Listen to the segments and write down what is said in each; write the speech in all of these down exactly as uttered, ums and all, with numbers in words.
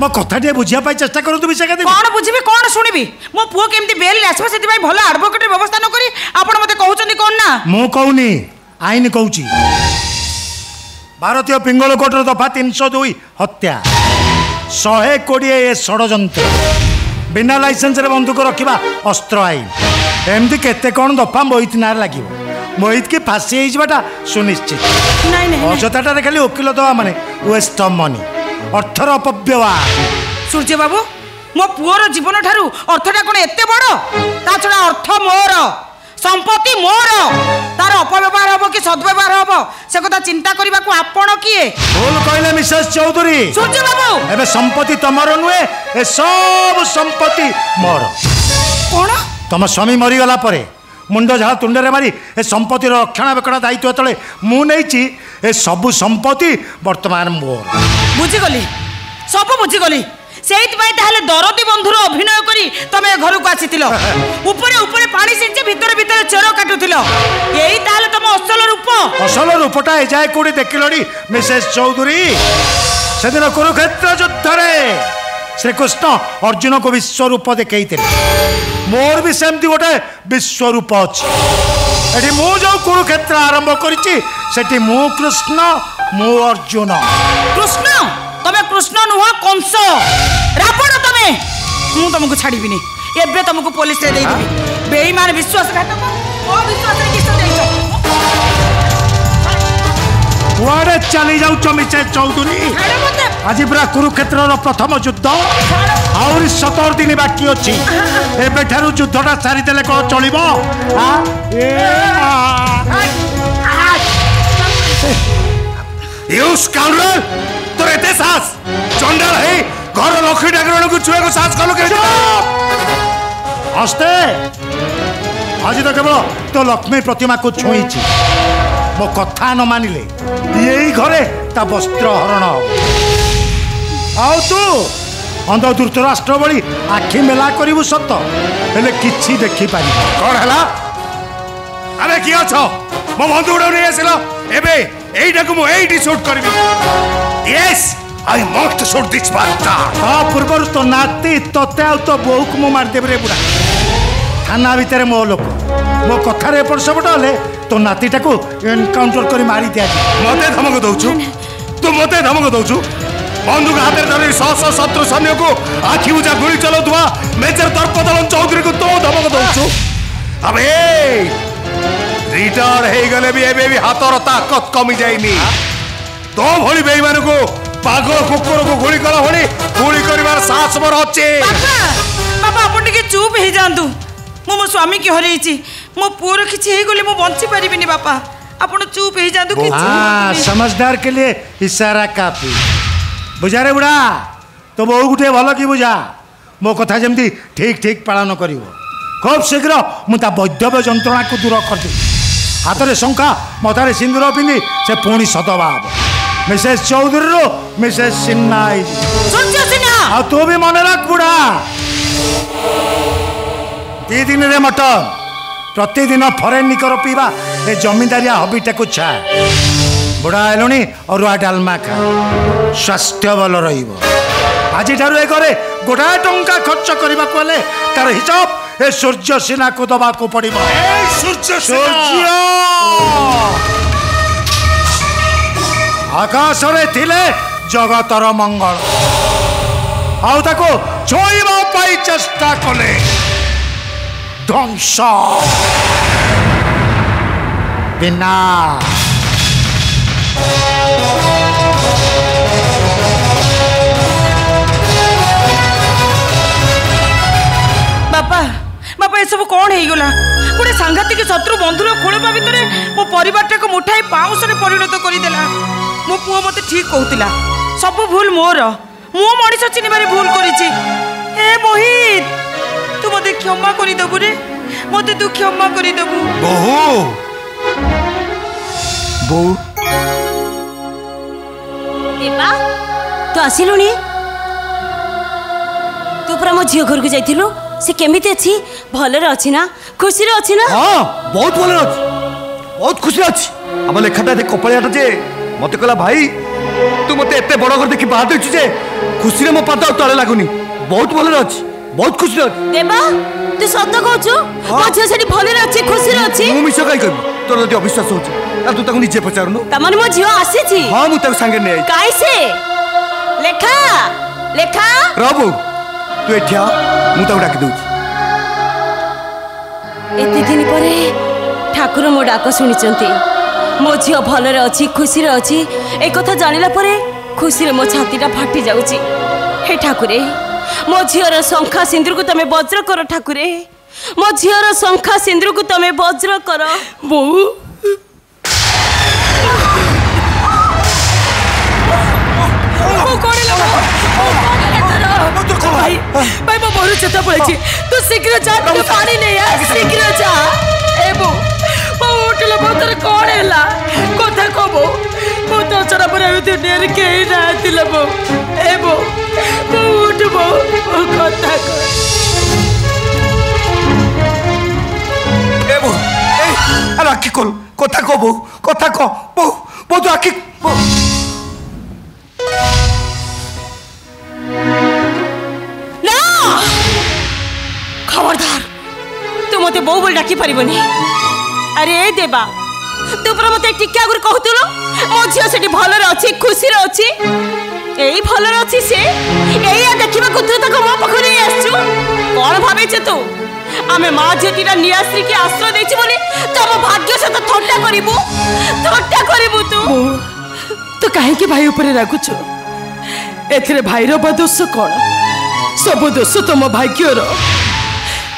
मो कथा टे बुझिया पाई चेष्टा करू तु विषय कदे कोन बुझिबे कोन सुनिबे मो पुओ केमती बेल आसबो सेति भाई भलो एडवोकेट व्यवस्था न करी आपण मते कहउचंदी कोन ना मो कहउनी आइन कहउची भारतीय पिंगल कोटर दफा तीन सौ दुई हत्या शहे कोड़े षडयंत्र बिना लाइसेंस रे बंदूक रखा अस्त्र आईन एमती केते कौन दफा मोहित ना लगे मोहित की फासी होटा सुनिश्चित अजताटे खाली वकिल दवा माने वेस्ट ऑफ मनी अर्थर अपव्यवहार सूर्य बाबू मो पुओर जीवन ठारू अर्थटा कौन एत बड़ ता छड़ा अर्थ मोर संपत्ति मोर तार अपव्यवहार हम कि सद्व्यवहार हम से कथा चिंता करने को आपण किए भूल कहले मिसेस चौधरी सूर्य बाबू एबे संपत्ति तमर नुहे ए सब संपत्ति मोर कौन तुम स्वामी मरीगला पर मुंड झाड़ तुंडे मारी ए संपत्तिर रक्षणाबेक्षण दायित्व तले मु नैची ए सबु संपत्ति वर्तमान मोर बुझीगली सब बुझीगली दरदी बंधुर अभिनय करी तमे घर को आसी उपरे उपरे पानी सिंचे भितर भितर चेर काटुल यही तुम असल रूप असल रूपटा ए जाए कौड़ी देखिली मिसेस चौधरी से दिन कुरुक्षेत्र युद्धरे श्रीकृष्ण अर्जुन को विश्वरूप देखते मोर भी सेमती गोटे विश्वरूप अच्छी ये जो कुरुक्षेत्र आरंभ करी मु कृष्ण मु अर्जुन कृष्ण तबे कृष्ण नुह कंस रावण तबे मु तुमको छाड़बी एबे तुमको पुलिस रे देई देबी बेईमान विश्वासघातक ओ विश्वास रे किस देई छो वाडे चली जाऊ छ मिसेस चौधरी आज पूरा कुरुक्षेत्र प्रथम युद्ध आउरी सतर दिन बाकी अच्छी एबे थारु युद्धटा सारीदेले को चलिबो यू स्काउंडर तो एते सास चंडाल है घर लक्ष्मी डागरण को छुए को सास कलो के हस्ते आज तो केवल तो लक्ष्मी प्रतिमा को छुईची मो कथा न मानिले यही घरे ता वस्त्र हरण आउ तू अंध धृतराष्ट्र बड़ी आखि मेला करू सत हेले किछि देखि पारि कोन हला अरे किया छ मो बंधु उडो नै आसिलो एबे एईटा को मो एईटी शूट करबी yes I must shoot this पाटा हा पूर्वर तो नाती तोते आ तो बहु को मो मार देबे रे बुडा थाना भीतर मो लोक मो कथा रे पर सबटा ले तो नातीटा को एनकाउंटर करी मारी दिया मते धमक दउछु तू मते धमक दउछु बंदूक हाथ में धरी सौ सौ शत्रु सैन्य को आखि बुझा गोली चलाऊवा मेजर दर्पदलन चौधरी को तो धमक दउछु अबे रिटायर हे गले भी एबे भी हाथर ताकत कमी जाइनी तो भली बेईमान को पागल कुकुर को गोली कला भली गोली करबार साहस मोर अछि बाबा बाबा अपन के चुप हे जांदू मो मोर स्वामी के हरेइछि मो पुओर किछि हे गले मो बंची परिबिनी बाबा अपन चुप हे जांदू किछि हां समझदार के लिए इशारा काफी बुझा रे बुढ़ा तो बहु गुटे भल कि बुझा मो कथा जमती ठीक ठीक पालन करू खूब शीघ्र मुझे वैद्यव्य जंत्रणा को दूर करदे हाथ में शंखा मथार सिंदूर पिंधि से पुणी सदबा हम मिसेस चौधरी रो मिसेस सिन्हा आ तू भी मन रख बुढ़ा दी दिन रे मटन प्रतिदिन फरेन निकर पीवा ए जमींदारिया हबीटा को छाए बुढ़ा आलुणी अरुआ डालमा खा स्वास्थ्य भल रज घरे गोटाए टंका खर्च करने को तार हिसाब ए सूर्य सिन्हा को दबा को पड़े आकाश में थिले जगतर मंगल आउ छोइबा पाई चेष्टा कले ध्वंस बिना बापा बापा ये सब कौन है गला गोटे सांघातिक शत्रु बंधुर खोलवा भितर मो परिवारटा को मुठाई पाउस रे परिणत करदेला मो पुओ मते ठीक कहूतिला सब भूल मोर मो मनीष चिन्ह बारे भूल करिछि ए मोहित तू मते क्षमा करि देबु रे मते तू क्षमा करि देबु बहू बहू दीपा तू आसिलुनी तू पूरा मो झियो घर को जाइथिलु से केमिते अछि भले रे अछि ना खुशी रे अछि ना हां बहुत भले रे अछि बहुत खुशी रे अछि अब लेखाटा दे कपड़ियाटा जे मते कहला भाई तू मत एत बड़ घर देखी बाहर दे खुशी मो पाद तले लगुनि बहुत भल अच्छी बहुत खुशी तू सत कहू से भल खुशी मिस कहीं कह तोर जब अविश्वास हो तू ताको निजे पचारुनु तमन मो झियो आसी हाँ मुझे सांगे नहीं कहीं से लेखा लेखा रबू तू एठिया मुझे डाक दूँ एत दिन पर ठाकुर मो डाक शुणी मो झियो भलरे अच्छी खुशी अच्छी एक जाना पर खुशी मो छातीटा फाटी जाऊँगी हे ठाकुरे मो झियर शंखा सिंदूर को तुम वज्र कर ठाकुरे मो झियर शंखा सिंदूर को तुम वज्र कर बोऊ भाई भाई मो बहुत चेता पड़ी तू शीघ्र जा पानी नहीं आ शीघ्र जा ए बो बो उठलो भतर कोण हैला कथा कहबो बो तो चरा पर आयते डेर के ना तिल बो ए बो बो उठ बो कथा ए बो ए अरे आखी खोल कथा कहबो कथा कह बो बो तो आखी बो ना खबरदार तू मते बो बोल डाकी परिबनी अरे देवा तू पर मते टिक्का गुर कहतलो मो झियो सेठी भलर अछि खुशी रे अछि एई भलर अछि से एई आ देखिबा कुतु तक मो पखरे आछू कोन भाबे छ तू आमे मां जेतीरा नियाश्री के आश्रय देछि बोले तब भाग्य से तो थट्टा करिवु थट्टा करिवु तू तो काहे के भाई ऊपर रागु छ एथरे भाई रो दोष कोन सब दोष तम भाग्य रो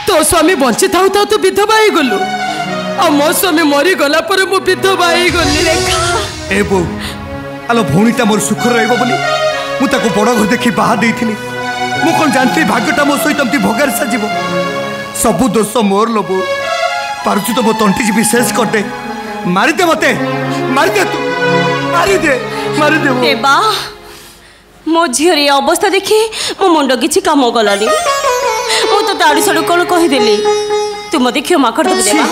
तो स्वामी वंचित थाउ त तू विधवा हे गलु आ मो स्वामी मरी गला पर मो विधवा हे गली रेखा ए बो आलो भोणीटा मोर सुख रहइबो बोली मु ताको बड़ घर देखि बाहा देइथिली मु कोन जानथि भाग्यटा मो सोई तमती भोगार साजिबो सब दोष मोर लोबो पारुछु तो मो तंटी जी विशेष करते मारि दे मते मारि दे तू मारि दे मारि दे ए बा मो झियरी अवस्था देखि मो मुंडो किछि काम गलाली मु तो दाड़ी सडु कोन कहि देली तू मते क्षमा कर दे देबा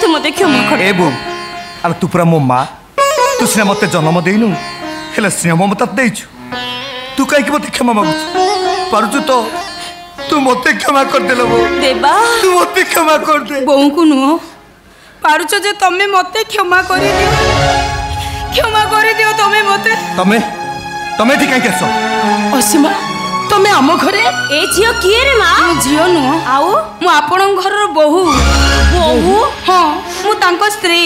तू मते क्षमा कर ए बो अब तू पूरा मो मां तू सिना मते जन्म देनु हेला सिना मो मते देछु तू काई के मते क्षमा मागु परजु तो तू मते क्षमा कर देलो बो देबा तू मते क्षमा कर दे बों को नु पारुछो जे तमे मते क्षमा करि दियो क्षमा करि दियो तमे मते तमे तमे ठीक काई केसो ओसीमा तमे आम घरे ए झियो किए रे मां झियो नु आउ मु आपन घर रो बहु बहु हां मु तांको स्त्री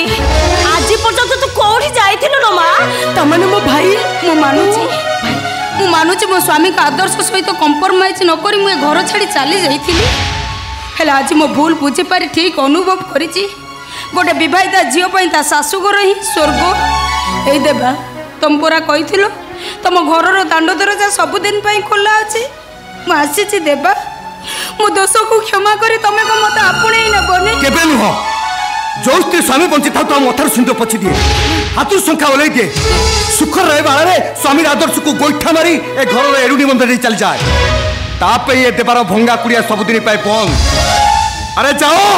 आज पर्यंत तो कोठी जाइथिनु न मां तमने मो भाई मो मानुची मु मानुची मो स्वामी का आदर्श सहित कॉम्प्रोमाइज न करी मु घर छाडी चली जाइथिली हेला आज मो भूल बुझे पारी ठीक अनुभव करिची गोटे विवाहिता झियो पई ता सासु घर ही स्वर्ग ए देबा तम पूरा कहिथिलो तुम घर दाण्ड दरजा सबुदिन खोला अच्छे मुझे देवा मो दोष को क्षमा कर तुम कौन मत आपणे नुह जो स्त्री स्वामी बंची था तो मथार सुंदर पछी दिए हाथ शंखा ओल्ल दिए सुख रहा स्वामी आदर्श को गोईठा मारी ए घर एरुणी बंधन चल जाए ताप ये देवार भंगा कुड़िया सबुदिन बंद अरे जाओ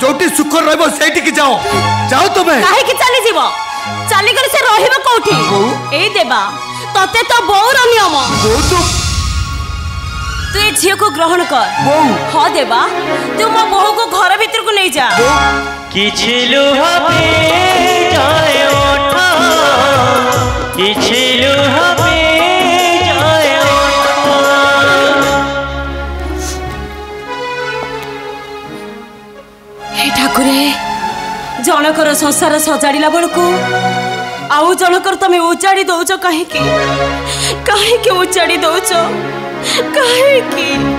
जोटी सुख रही जाओ जाओ तुम्हें चली कर से रहिबो कोठी ए देबा तते तो बौर नियम बौ तो तू ए झियो को ग्रहण कर बौ हो देबा तू मो बहू को घर भीतर को नहीं जा किछि लुहा पे जाय ओठा किछि लुहा पे जाय ओठा हे ठाकुरे जनकर संसार सजाड़ा बेलू आउ जनकर तुम उजाड़ी दौच कहीं उजाड़ी दौच कहीं।